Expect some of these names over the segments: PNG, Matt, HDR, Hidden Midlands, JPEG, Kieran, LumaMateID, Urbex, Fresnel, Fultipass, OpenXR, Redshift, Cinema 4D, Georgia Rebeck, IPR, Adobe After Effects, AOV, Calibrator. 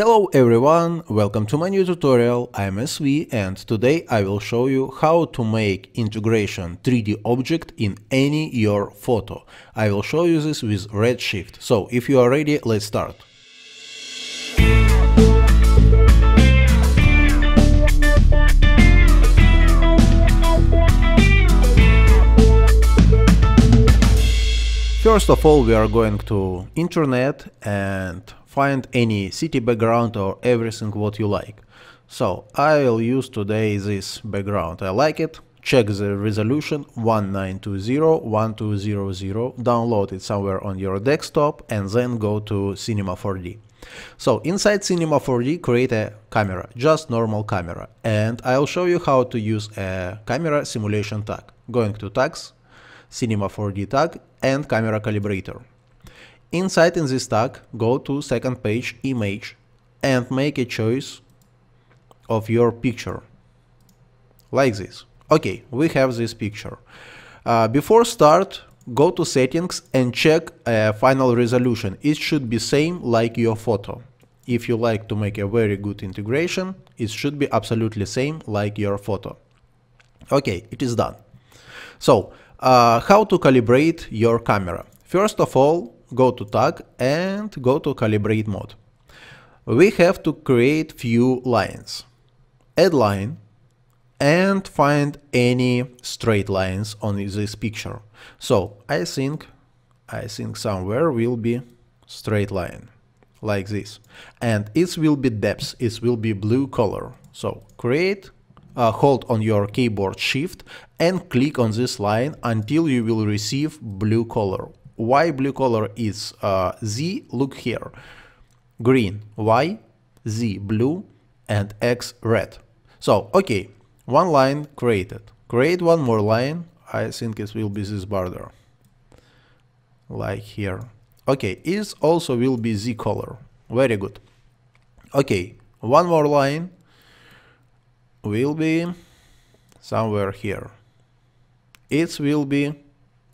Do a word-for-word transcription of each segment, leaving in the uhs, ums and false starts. Hello everyone, welcome to my new tutorial. I'm S V and today I will show you how to make integration three D object in any your photo. I will show you this with Redshift. So if you are ready, let's start. First of all, we are going to internet and find any city background or everything what you like. So I'll use today this background. I like it. Check the resolution one nine two zero by twelve hundred. Download it somewhere on your desktop and then go to Cinema four D. So inside Cinema four D create a camera, just normal camera. And I'll show you how to use a camera simulation tag. Going to tags, Cinema four D tag and camera calibrator. Inside in this tag, go to second page image and make a choice of your picture. Like this. Okay, we have this picture. Uh, before start, go to settings and check uh, final resolution. It should be same like your photo. If you like to make a very good integration, it should be absolutely same like your photo. Okay, it is done. So, Uh, how to calibrate your camera. First of all, go to tag and go to calibrate mode. We have to create few lines. Add line and find any straight lines on this picture. So I think, I think somewhere will be straight line like this. And it will be depth, it will be blue color. So create. Uh, hold on your keyboard shift and click on this line until you will receive blue color. Why blue color is uh, Z, look here, green, Y, Z, blue, and X, red. So, okay, one line created. Create one more line, I think it will be this border, like here. Okay, it also will be Z color, very good. Okay, one more line will be somewhere here. It will be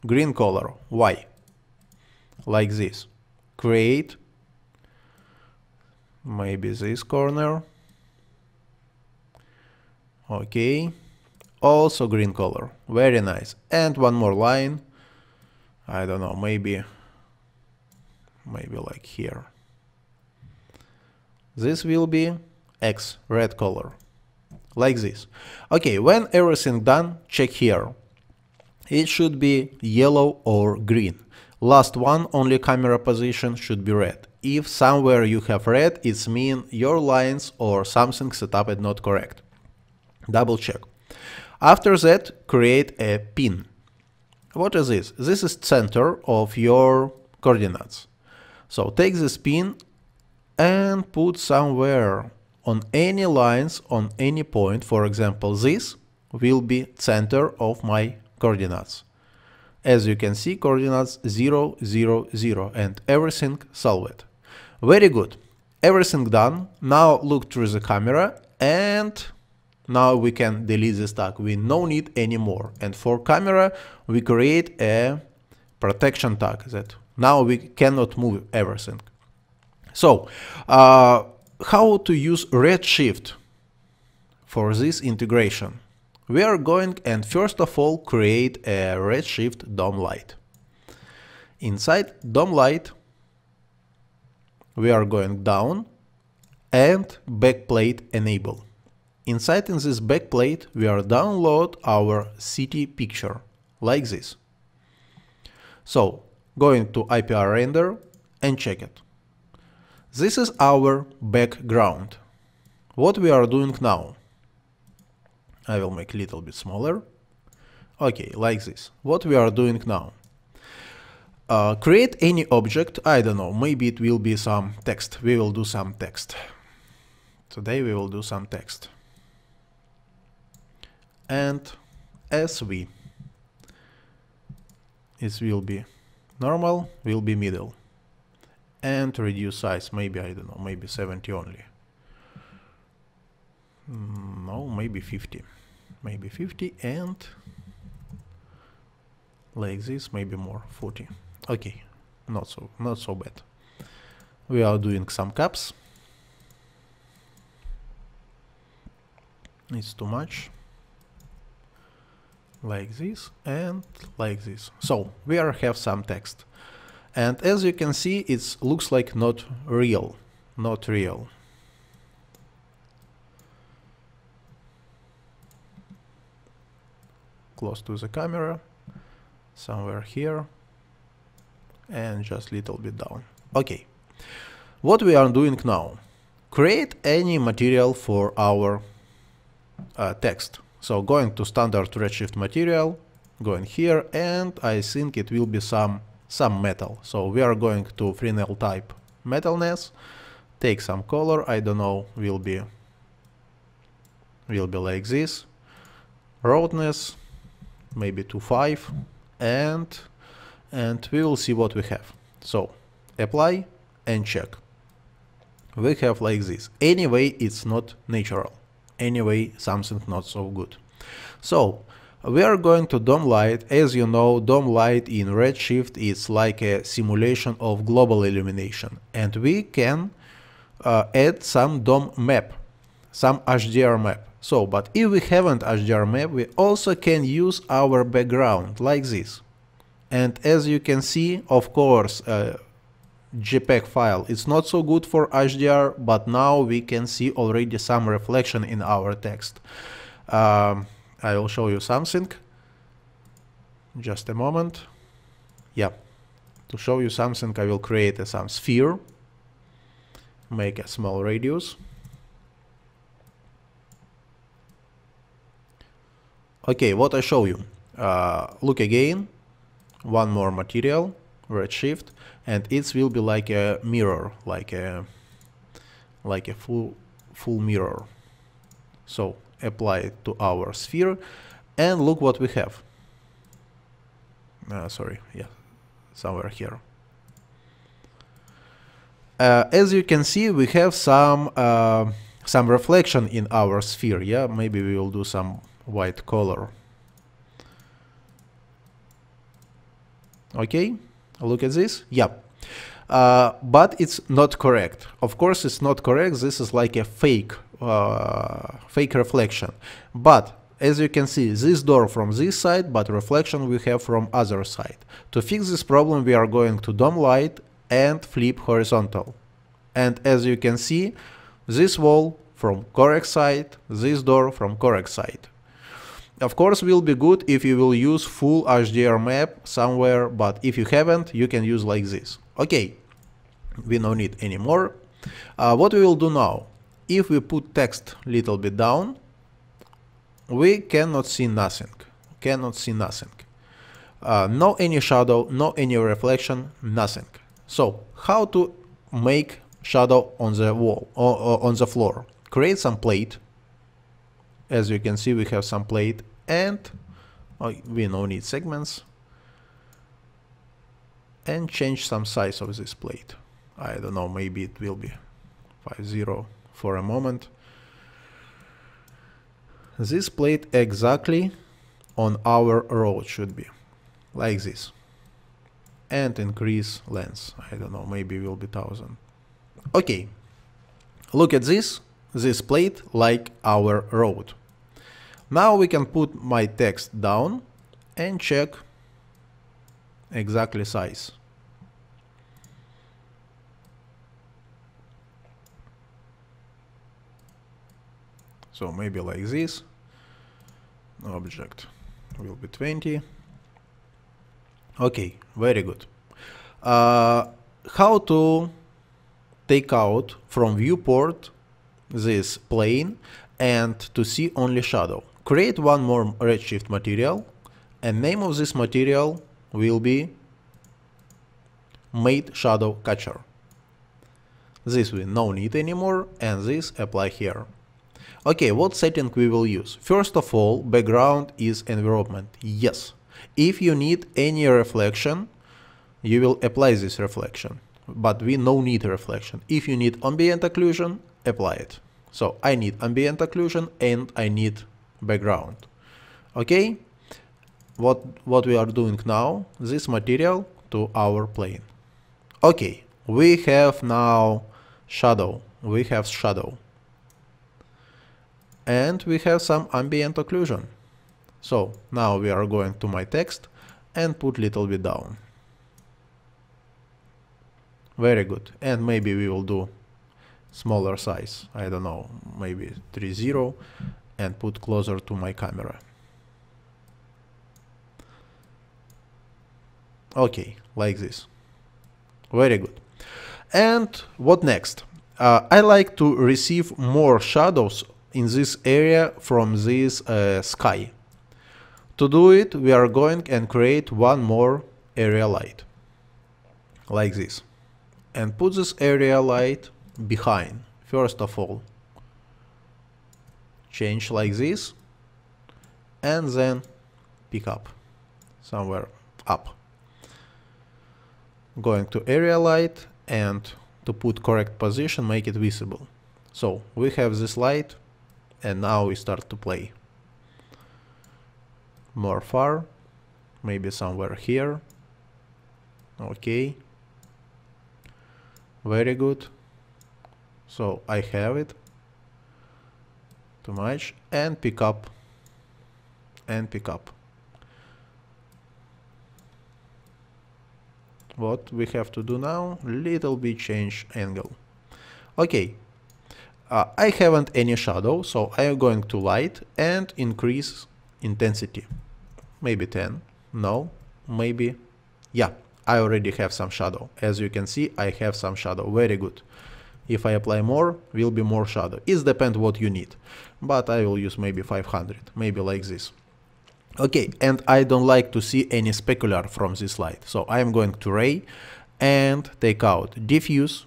green color, Y, like this. Create maybe this corner. Okay, also green color, very nice. And one more line, I don't know, maybe maybe like here. This will be X, red color. Like this. Okay, when everything done, check here. It should be yellow or green. Last one, only camera position should be red. If somewhere you have red, it's mean your lines or something set up is not correct. Double check. After that, create a pin. What is this? This is center of your coordinates. So take this pin and put somewhere on any lines, on any point. For example, this will be center of my coordinates. As you can see, coordinates zero, zero, zero, and everything solved. Very good, everything done. Now look through the camera and now we can delete this tag, we no need anymore. And for camera, we create a protection tag that now we cannot move everything. So, uh, how to use Redshift for this integration? We are going and first of all create a Redshift dome light. Inside dome light we are going down and backplate enable. Inside in this backplate we are download our city picture like this. So going to I P R render and check it. This is our background. What we are doing now? I will make a little bit smaller. Okay, like this. What we are doing now? Uh, create any object. I don't know, maybe it will be some text. We will do some text. Today we will do some text. And S V. It will be normal, will be middle. And reduce size, maybe, I don't know, maybe seventy only. No, maybe fifty. Maybe fifty and like this, maybe more, forty. Okay, not so, not so bad. We are doing some caps. it's too much, like this and like this. So we are have some text, and as you can see, it looks like not real, not real. Close to the camera, somewhere here, and just little bit down. Okay, what we are doing now? Create any material for our uh, text. So going to standard Redshift material, going here, and I think it will be some some metal. So we are going to Fresnel type metalness, take some color. I don't know, will be will be like this. Roughness maybe two point five, and and we will see what we have. So apply and check. We have like this. Anyway, it's not natural. Anyway, something not so good. So we are going to dome light. As you know, dome light in Redshift is like a simulation of global illumination, and we can uh, add some dome map, some H D R map. So, but if we haven't H D R map, we also can use our background like this. And as you can see, of course, uh, JPEG file is not so good for H D R, but now we can see already some reflection in our text. Um, I will show you something. Just a moment. Yeah, to show you something, I will create a, some sphere. Make a small radius. Okay, what I show you? Uh, look again. One more material, Redshift, and it will be like a mirror, like a like a full full mirror. So apply it to our sphere, and look what we have. Uh, sorry, yeah, somewhere here. Uh, as you can see, we have some uh, some reflection in our sphere. Yeah, maybe we will do some white color. Okay, look at this. Yeah, uh, but it's not correct. Of course, it's not correct. This is like a fake, uh, fake reflection. But as you can see, this door from this side, but reflection we have from other side. To fix this problem, we are going to dome light and flip horizontal. And as you can see, this wall from correct side, this door from correct side. Of course, will be good if you will use full H D R map somewhere, but if you haven't, you can use like this. Okay, we don't need any more. Uh, what we will do now, if we put text a little bit down, we cannot see nothing, cannot see nothing. Uh, no any shadow, no any reflection, nothing. So how to make shadow on the wall, or, or on the floor? Create some plate. As you can see, we have some plate, and oh, we no need segments, and change some size of this plate. I don't know, maybe it will be five zero for a moment. This plate exactly on our road should be like this, and increase length. I don't know, maybe will be one thousand. Okay, look at this. This plate like our road. Now we can put my text down and check exactly size. So maybe like this. Object will be twenty. Okay, very good. Uh, how to take out from viewport this plane and to see only shadow? Create one more Redshift material, and name of this material will be Mate Shadow Catcher. This we no need anymore, and this apply here. Okay, what setting we will use? First of all, background is environment. Yes, if you need any reflection, you will apply this reflection, but we no need reflection. If you need ambient occlusion, apply it. So I need ambient occlusion and I need background. Okay, what what we are doing now, this material to our plane. Okay, we have now shadow, we have shadow. and we have some ambient occlusion. So now we are going to my text and put little bit down. Very good. And maybe we will do smaller size, I don't know, maybe three zero, and put closer to my camera. Okay, like this. Very good. And what next? Uh, I like to receive more shadows in this area from this uh, sky. To do it, we are going and create one more area light, like this. And put this area light behind. First of all, change like this, and then pick up somewhere up. Going to area light, and to put correct position, make it visible. So we have this light, and now we start to play. More far, maybe somewhere here. Okay. Very good. So I have it. Too much. And pick up. And pick up. What we have to do now, little bit change angle. Okay. Uh, I haven't any shadow, so I am going to light and increase intensity. Maybe ten. No, maybe. Yeah, I already have some shadow. As you can see, I have some shadow. Very good. If I apply more, will be more shadow. It depends what you need. But I will use maybe five hundred, maybe like this. Okay, and I don't like to see any specular from this light. So I am going to ray and take out diffuse.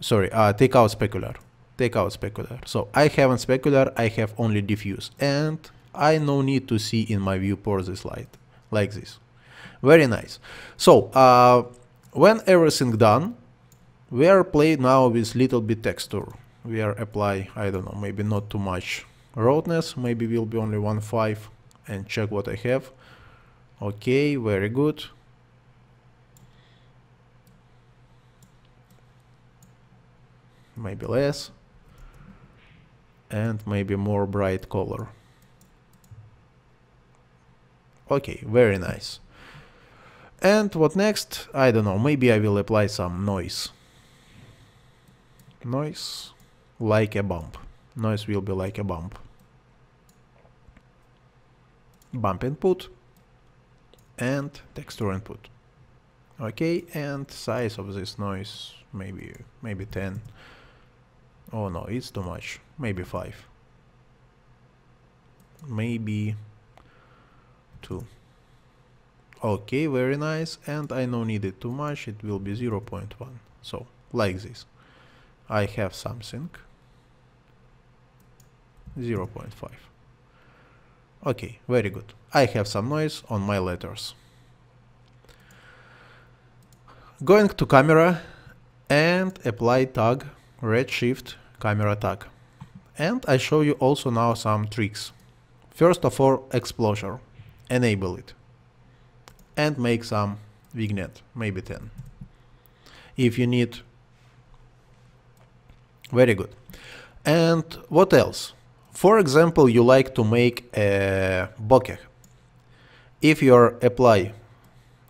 Sorry, uh, take out specular. Take out specular. So I haven't specular, I have only diffuse. And I no need to see in my viewport this light, like this. Very nice. So uh, when everything done, we are played now with little bit texture. We are apply, I don't know, maybe not too much roughness. Maybe will be only one point five, and check what I have. Okay, very good. Maybe less, and maybe more bright color. Okay, very nice. And what next? I don't know, maybe I will apply some noise. Noise like a bump. Noise will be like a bump. Bump input and texture input. Okay, and size of this noise maybe maybe ten. Oh no, it's too much. Maybe five. Maybe two. Okay, very nice, and I don't need it too much, it will be zero point one. So, like this. I have something. zero point five. Okay, very good. I have some noise on my letters. Going to camera and apply tag, Redshift camera tag. And I show you also now some tricks. First of all, exposure. Enable it. And make some vignette, maybe ten. If you need. Very good. And what else? For example, you like to make a bokeh. If you apply,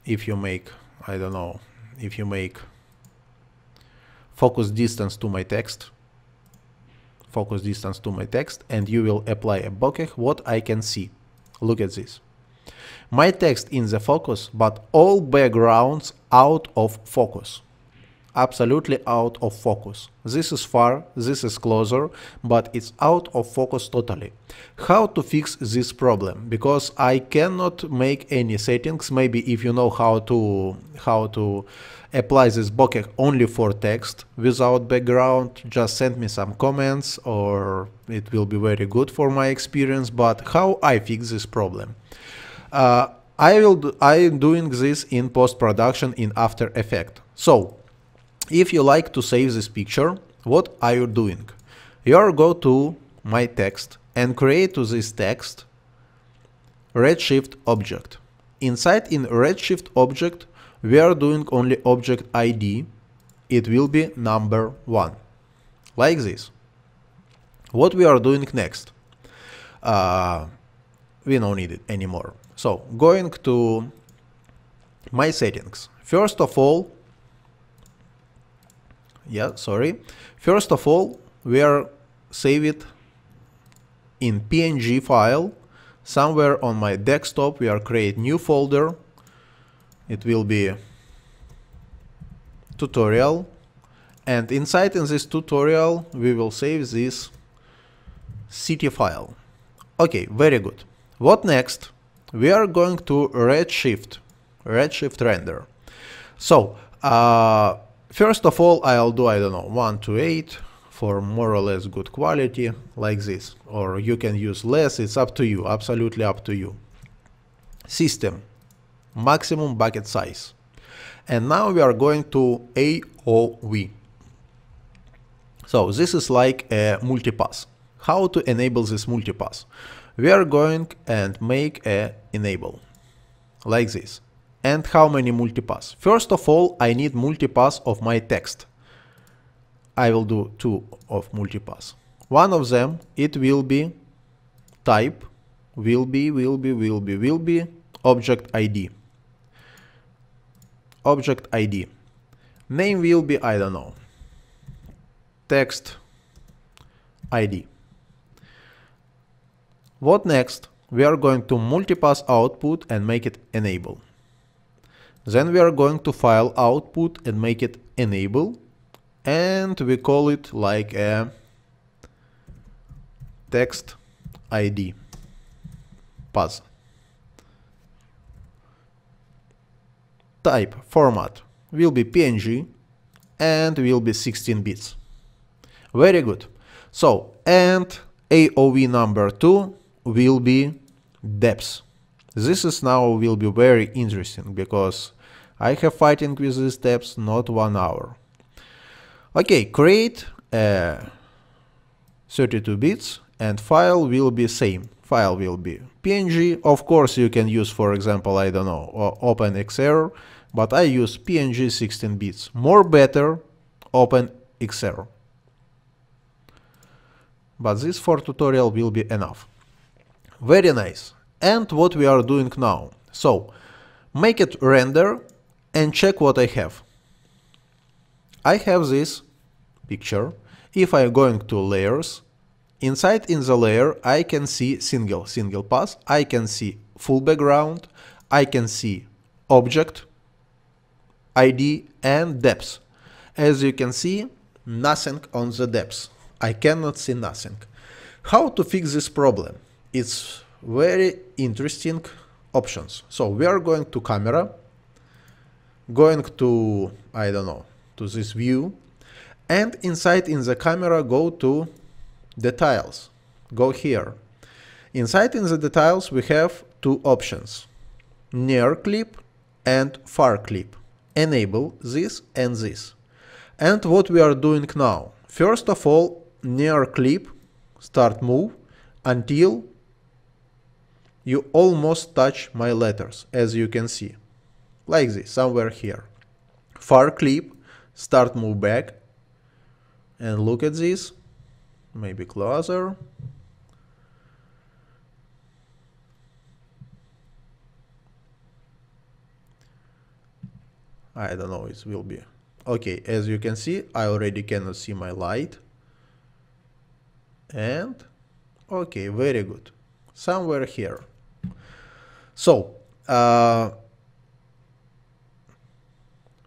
if you make, I don't know, if you make focus distance to my text, focus distance to my text, and you will apply a bokeh, what I can see. Look at this. My text in the focus, but all backgrounds out of focus. Absolutely out of focus. This is far, this is closer, but it's out of focus totally. How to fix this problem? Because I cannot make any settings. Maybe if you know how to how to apply this bokeh only for text without background, just send me some comments, or it will be very good for my experience. But how I fix this problem? Uh, I will. Do, I am doing this in post-production in After Effects. So, if you like to save this picture, what are you doing? You are go to my text and create to this text Redshift object. Inside in Redshift object, we are doing only object I D. It will be number one, like this. What we are doing next? Uh, we don't need it anymore. So going to my settings. First of all, yeah, sorry. First of all, we are save it in P N G file. Somewhere on my desktop, we are create new folder. It will be tutorial, and inside in this tutorial we will save this city file. Okay, very good. What next? We are going to Redshift, Redshift render. So uh, first of all, I'll do I don't know one to eight for more or less good quality like this, or you can use less. It's up to you, absolutely up to you. System. Maximum bucket size. And now we are going to A O V. So this is like a multipass. How to enable this multipass? We are going and make a enable like this. And how many multipass? First of all, I need multipass of my text. I will do two of multipass. One of them, it will be type will be will be will be will be object I D. Object I D. Name will be, I don't know, text I D. What next? We are going to multipass output and make it enable. Then we are going to file output and make it enable. And we call it like a text I D pass. Type format will be P N G and will be sixteen bits. Very good. So, and A O V number two will be depth. This is now will be very interesting because I have fighting with these steps not one hour. Okay, create uh, thirty-two bits and file will be same. File will be P N G. Of course, you can use, for example, I don't know, OpenXR, but I use P N G sixteen bits. More better, OpenXR. But this for tutorial will be enough. Very nice. And what we are doing now? So, make it render and check what I have. I have this picture. If I'm going to layers, inside in the layer, I can see single, single pass, I can see full background, I can see object, I D and depth. As you can see, nothing on the depth. I cannot see nothing. How to fix this problem? It's very interesting options. So we are going to camera, going to, I don't know, to this view, and inside in the camera go to details. Go here. Inside in the details we have two options. Near clip and far clip. Enable this and this. And what we are doing now? First of all, near clip, start move until you almost touch my letters, as you can see. Like this, somewhere here. Far clip, start move back. And look at this. Maybe closer. I don't know, it will be. Okay, as you can see, I already cannot see my light. And, okay, very good. Somewhere here. So, uh,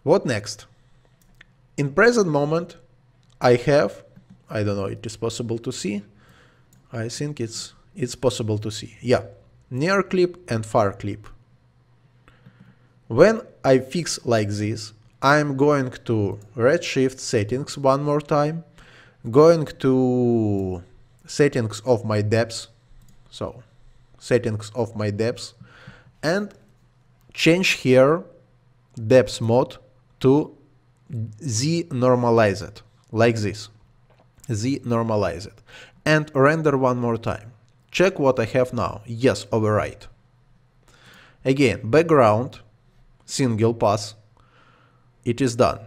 what next? In present moment, I have I don't know, it is possible to see. I think it's it's possible to see. Yeah, near clip and far clip. When I fix like this, I'm going to Redshift settings one more time, going to settings of my depths, so settings of my depths, and change here depth mode to Z-normalized, like this. Z normalize it and render one more time. Check what I have now. Yes, override. Again, background, single pass. It is done.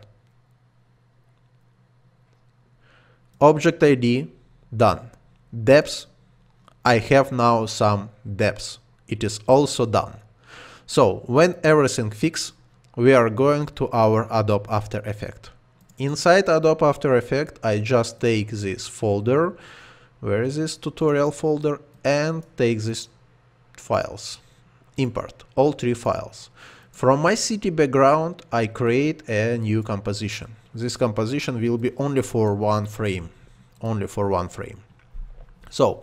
Object I D, done. depth, I have now some depth. It is also done. So when everything fixed, we are going to our Adobe After Effects. Inside Adobe After Effects, I just take this folder, where is this tutorial folder, and take these files, import all three files. From my city background, I create a new composition. This composition will be only for one frame, only for one frame. So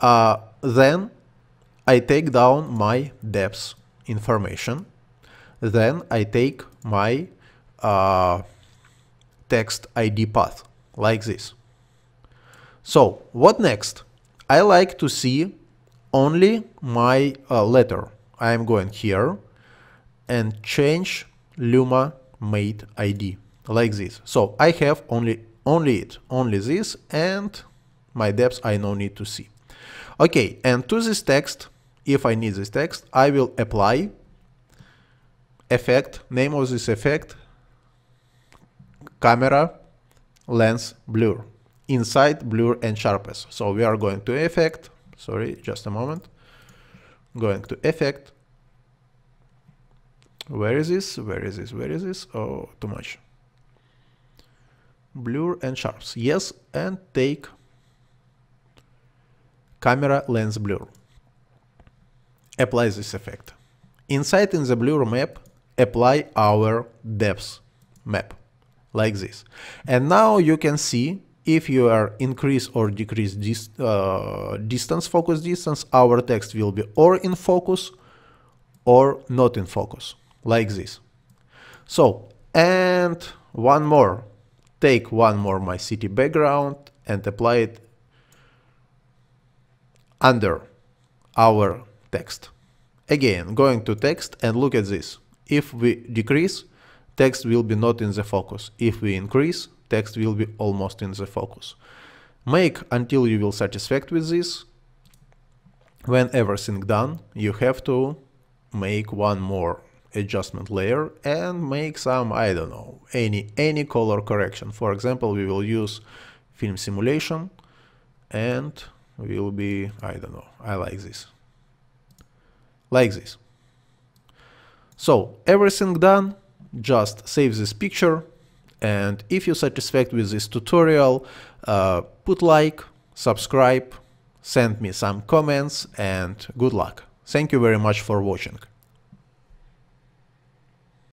uh, then I take down my depth information. Then I take my uh, text I D path, like this. So what next? I like to see only my uh, letter. I am going here and change LumaMateID, like this. So I have only, only it, only this, and my depth I no need to see. Okay, and to this text, if I need this text, I will apply effect, name of this effect, camera, lens, blur, inside blur and sharpness. So we are going to effect, sorry, just a moment, going to effect, where is this, where is this, where is this, oh, too much, blur and sharps, yes, and take camera, lens, blur, apply this effect. Inside in the blur map, apply our depth map, like this. And now you can see if you are increase or decrease this uh, distance, focus distance, our text will be or in focus or not in focus, like this. So, and one more, take one more my city background and apply it under our text. Again, going to text and look at this. If we decrease, text will be not in the focus. If we increase, text will be almost in the focus. Make until you will satisfied with this. When everything done, you have to make one more adjustment layer and make some, I don't know, any, any color correction. For example, we will use film simulation and will be, I don't know, I like this. Like this. So everything done, just save this picture, and if you're satisfied with this tutorial, uh, put like, subscribe, send me some comments, and good luck. Thank you very much for watching.